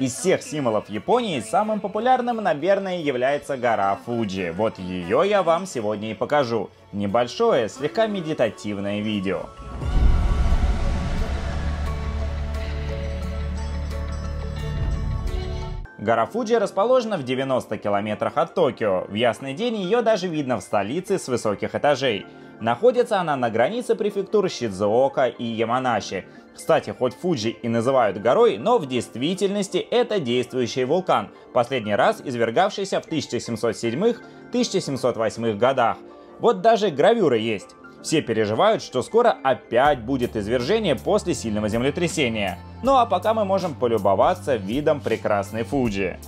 Из всех символов Японии самым популярным, наверное, является гора Фудзи. Вот ее я вам сегодня и покажу. Небольшое, слегка медитативное видео. Гора Фудзи расположена в 90 километрах от Токио. В ясный день ее даже видно в столице с высоких этажей. Находится она на границе префектур Сидзуока и Яманаси. Кстати, хоть Фудзи и называют горой, но в действительности это действующий вулкан, последний раз извергавшийся в 1707-1708 годах. Вот даже гравюра есть. Все переживают, что скоро опять будет извержение после сильного землетрясения. Ну а пока мы можем полюбоваться видом прекрасной Фудзи.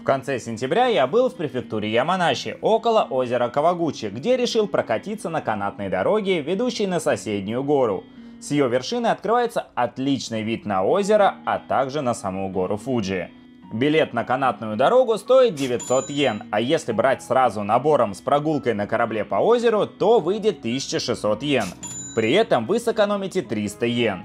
В конце сентября я был в префектуре Яманаси, около озера Кавагути, где решил прокатиться на канатной дороге, ведущей на соседнюю гору. С ее вершины открывается отличный вид на озеро, а также на саму гору Фудзи. Билет на канатную дорогу стоит 900 йен, а если брать сразу набором с прогулкой на корабле по озеру, то выйдет 1600 йен. При этом вы сэкономите 300 йен.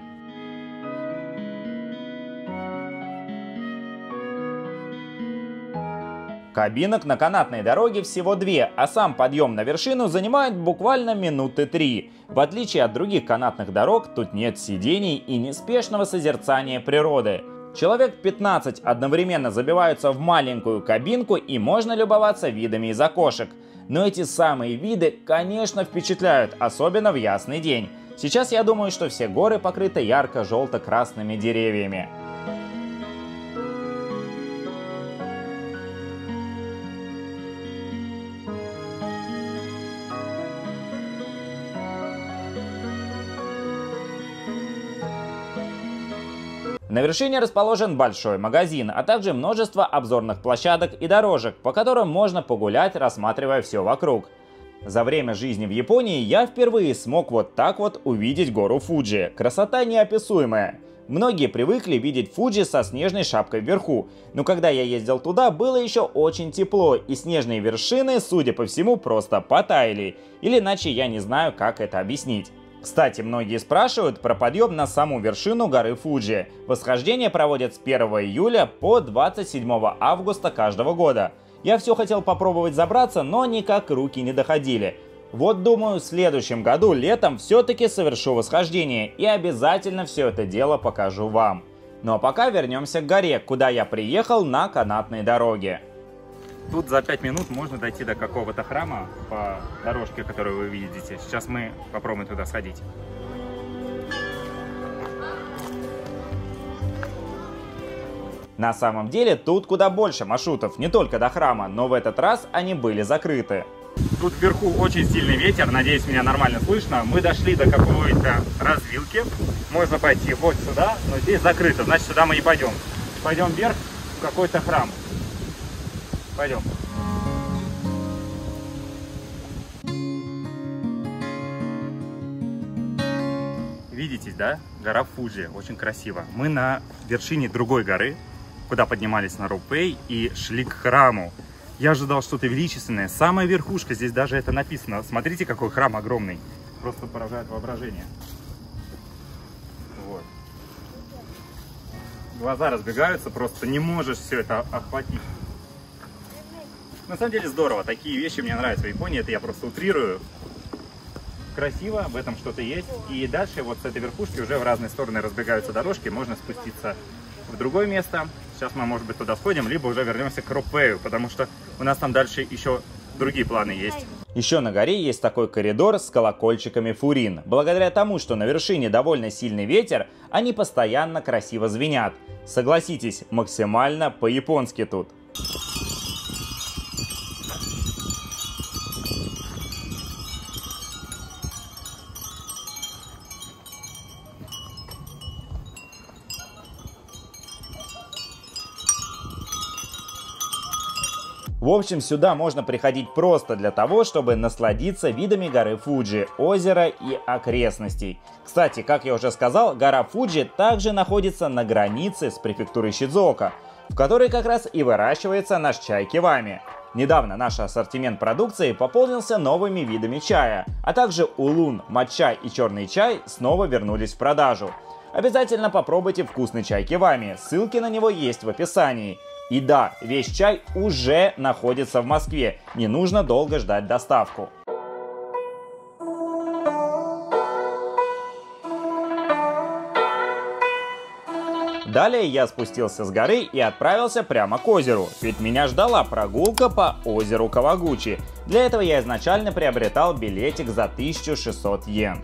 Кабинок на канатной дороге всего 2, а сам подъем на вершину занимает буквально минуты 3. В отличие от других канатных дорог, тут нет сидений и неспешного созерцания природы. Человек 15 одновременно забиваются в маленькую кабинку, и можно любоваться видами из окошек. Но эти самые виды, конечно, впечатляют, особенно в ясный день. Сейчас я думаю, что все горы покрыты ярко-желто-красными деревьями. На вершине расположен большой магазин, а также множество обзорных площадок и дорожек, по которым можно погулять, рассматривая все вокруг. За время жизни в Японии я впервые смог вот так вот увидеть гору Фудзи. Красота неописуемая. Многие привыкли видеть Фудзи со снежной шапкой вверху, но когда я ездил туда, было еще очень тепло, и снежные вершины, судя по всему, просто потаяли. Или иначе я не знаю, как это объяснить. Кстати, многие спрашивают про подъем на саму вершину горы Фудзи. Восхождение проводят с 1 июля по 27 августа каждого года. Я все хотел попробовать забраться, но никак руки не доходили. Вот думаю, в следующем году летом все-таки совершу восхождение и обязательно все это дело покажу вам. Ну а пока вернемся к горе, куда я приехал на канатной дороге. Тут за 5 минут можно дойти до какого-то храма по дорожке, которую вы видите. Сейчас мы попробуем туда сходить. На самом деле тут куда больше маршрутов, не только до храма, но в этот раз они были закрыты. Тут вверху очень сильный ветер, надеюсь, меня нормально слышно. Мы дошли до какой-то развилки, можно пойти вот сюда, но здесь закрыто, значит сюда мы не пойдем. Пойдем вверх в какой-то храм. Пойдем. Видите, да? Гора Фудзи. Очень красиво. Мы на вершине другой горы, куда поднимались на роупей и шли к храму. Я ожидал что-то величественное. Самая верхушка, здесь даже это написано. Смотрите, какой храм огромный. Просто поражает воображение. Вот. Глаза разбегаются, просто не можешь все это охватить. На самом деле здорово, такие вещи мне нравятся в Японии, это я просто утрирую. Красиво, в этом что-то есть. И дальше вот с этой верхушки уже в разные стороны разбегаются дорожки, можно спуститься в другое место. Сейчас мы, может быть, туда сходим, либо уже вернемся к ропею, потому что у нас там дальше еще другие планы есть. Еще на горе есть такой коридор с колокольчиками фурин. Благодаря тому, что на вершине довольно сильный ветер, они постоянно красиво звенят. Согласитесь, максимально по-японски тут. В общем, сюда можно приходить просто для того, чтобы насладиться видами горы Фудзи, озера и окрестностей. Кстати, как я уже сказал, гора Фудзи также находится на границе с префектурой Сидзуока, в которой как раз и выращивается наш чай кивами. Недавно наш ассортимент продукции пополнился новыми видами чая, а также улун, матча и черный чай снова вернулись в продажу. Обязательно попробуйте вкусный чай Кивами, ссылки на него есть в описании. И да, весь чай уже находится в Москве, не нужно долго ждать доставку. Далее я спустился с горы и отправился прямо к озеру, ведь меня ждала прогулка по озеру Кавагути. Для этого я изначально приобретал билетик за 1600 йен.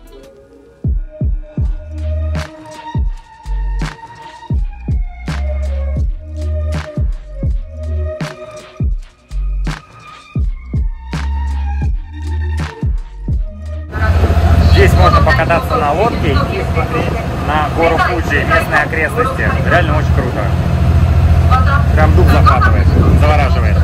Здесь можно покататься на лодке и смотреть на гору Фудзи, местные окрестности. Реально очень круто. Прям дух захватывает, завораживает.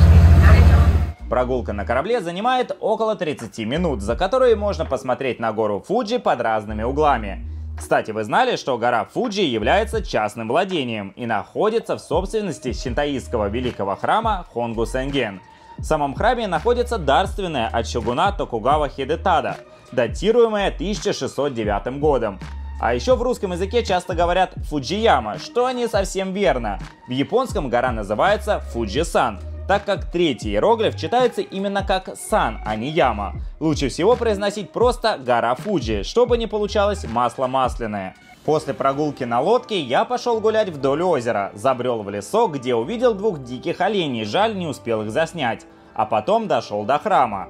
Прогулка на корабле занимает около 30 минут, за которые можно посмотреть на гору Фудзи под разными углами. Кстати, вы знали, что гора Фудзи является частным владением и находится в собственности синтоистского великого храма Хонгусэнген. В самом храме находится дарственная от шугуна Токугава Хидетада, датируемая 1609 годом. А еще в русском языке часто говорят «Фудзияма», что не совсем верно. В японском гора называется «Фудзи-сан», так как третий иероглиф читается именно как «сан», а не «яма». Лучше всего произносить просто «гора Фудзи», чтобы не получалось масло масляное. После прогулки на лодке я пошел гулять вдоль озера, забрел в лесок, где увидел двух диких оленей, жаль, не успел их заснять. А потом дошел до храма.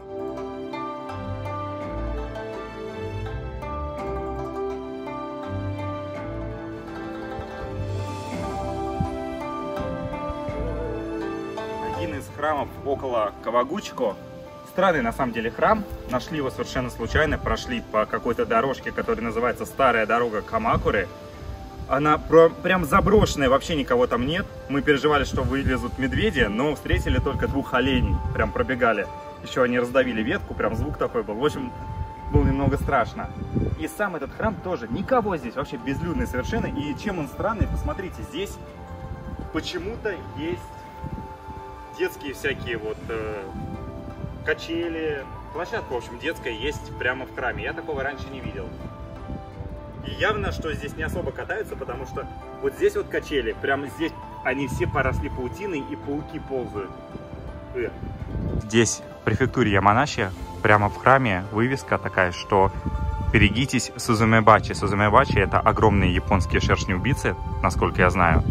Один из храмов около Кавагутико. Странный на самом деле храм, нашли его совершенно случайно, прошли по какой-то дорожке, которая называется Старая дорога Камакуры. Она прям заброшенная, вообще никого там нет. Мы переживали, что вылезут медведи, но встретили только двух оленей, прям пробегали. Еще они раздавили ветку, прям звук такой был, в общем, было немного страшно. И сам этот храм тоже, никого здесь, вообще безлюдный совершенно. И чем он странный, посмотрите, здесь почему-то есть детские всякие вот... качели, площадка, в общем, детская есть прямо в храме. Я такого раньше не видел. И явно, что здесь не особо катаются, потому что вот здесь вот качели, прямо здесь они все поросли паутиной и пауки ползают. Здесь в префектуре Яманаси прямо в храме вывеска такая, что берегитесь Сузумебачи. Сузумебачи — это огромные японские шершни-убийцы, насколько я знаю.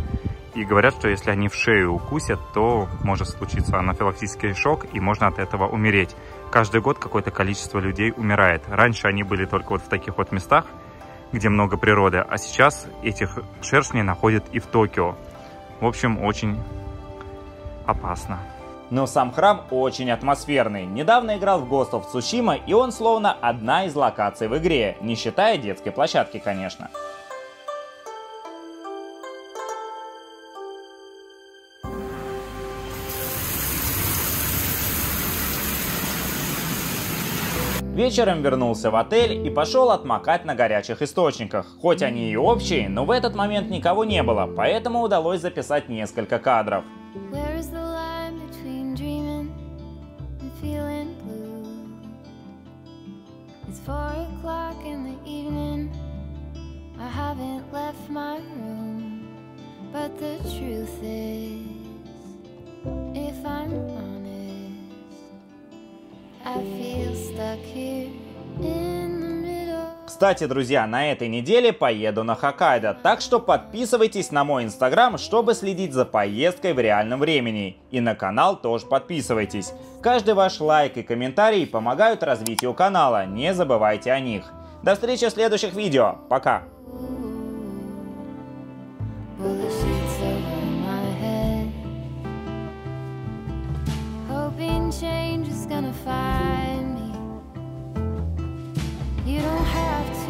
И говорят, что если они в шею укусят, то может случиться анафилактический шок, и можно от этого умереть. Каждый год какое-то количество людей умирает. Раньше они были только вот в таких вот местах, где много природы, а сейчас этих шершней находят и в Токио. В общем, очень опасно. Но сам храм очень атмосферный. Недавно играл в Ghost of Tsushima, и он словно одна из локаций в игре, не считая детской площадки, конечно. Вечером вернулся в отель и пошел отмокать на горячих источниках. Хоть они и общие, но в этот момент никого не было, поэтому удалось записать несколько кадров. Кстати, друзья, на этой неделе поеду на Хоккайдо, так что подписывайтесь на мой инстаграм, чтобы следить за поездкой в реальном времени. И на канал тоже подписывайтесь. Каждый ваш лайк и комментарий помогают развитию канала, не забывайте о них. До встречи в следующих видео, пока! Change is gonna find me. You don't have to